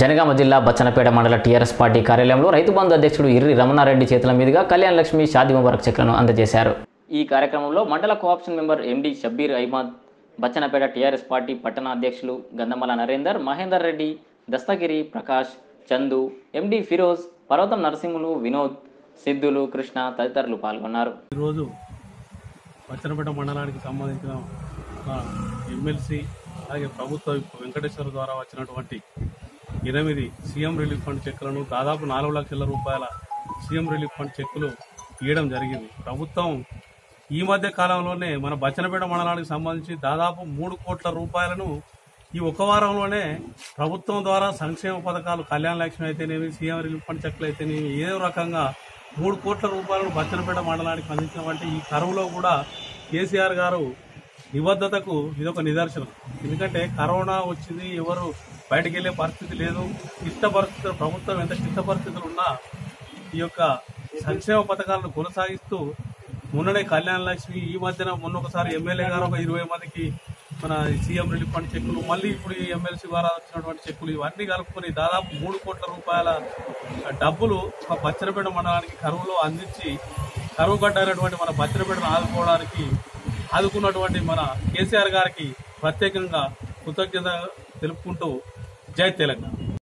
జనగామ జిల్లా బచ్చనపేట మండల TRS party కార్యాలయంలో రైతు బంధు అధ్యక్షుడు ఇర్రి రమణారెడ్డి చేతుల మీదుగా కళ్యాణ లక్ష్మి షాదీ ముబారక్ చెక్కులను అందజేశారు। ఈ కార్యక్రమంలో మండల cooption member MD Shabbir Ahmed, Bachannapet TRS party పట్టణ అధ్యక్షులు గంధమల నరేందర్, మహేందర్ రెడ్డి, దస్తగిరి ప్రకాష్, చందు, ఎండి ఫిరోజ్, పర్వతం నరసింహులు, వినోద్, సిద్ధులు, కృష్ణ తదితరులు పాల్గొన్నారు। ఈరోజు బచ్చనపేట మండలానికి సంబంధించిన ఎమ్మెల్సీ అలాగే ప్రభుత్వ వెంకటేశ్వర ద్వారా వచ్చినటువంటి 8 సీఎం రిలీఫ్ ఫండ్ చెక్కులను దాదాపు 4 లక్షల రూపాయల సీఎం రిలీఫ్ ఫండ్ చెక్కులు ఇవ్వడం జరిగింది। ప్రభుత్వం ఈ మధ్య కాలంలోనే మన బచ్చనపేట మండలానికి సంబంధించి దాదాపు 3 కోట్ల రూపాయలను ఈ ఒక వారంలోనే ప్రభుత్వం ద్వారా సంక్షేమ పథకాలు కళ్యాణ లక్ష్మి అయితేనేమి, సీఎం రిలీఫ్ ఫండ్ చెక్కులు అయితేనేమి ఏదో రకంగా 3 కోట్ల రూపాయలను బచ్చనపేట మండలానికి అందించినటువంటి ఈ కరువులో కూడా కేసీఆర్ గారు నిబద్ధతకు ఇదొక నిదర్శనం। ఎందుకంటే కరోనా వచ్చింది, ఎవరు బయటకు వెళ్లే పరిస్థితి లేదు, క్లిష్ట పరిస్థితులు ప్రభుత్వం ఎంత క్లిష్ట పరిస్థితులు ఉన్నా ఈ యొక్క సంక్షేమ పథకాలను కొనసాగిస్తూ మొన్ననే కళ్యాణ లక్ష్మి, ఈ మధ్యన మొన్న ఒకసారి ఎమ్మెల్యే గారు ఒక 20 మందికి మన సీఎం రిలీఫ్ ఫండ్ చెక్కులు, మళ్ళీ ఇప్పుడు ఈ ఎమ్మెల్సీ ద్వారా వచ్చినటువంటి చెక్కులు, ఇవన్నీ కలుపుకొని దాదాపు 3 కోట్ల రూపాయల డబ్బులు ఒక బచ్చనపేట మండలానికి కరువులో అందించి కరువు కట్టైనటువంటి మన బచ్చనపేటను ఆదుకోవడానికి ఆదుకున్నటువంటి మన కేసీఆర్ గారికి ప్రత్యేకంగా కృతజ్ఞత తెలుపుకుంటూ జై తెలంగాణ।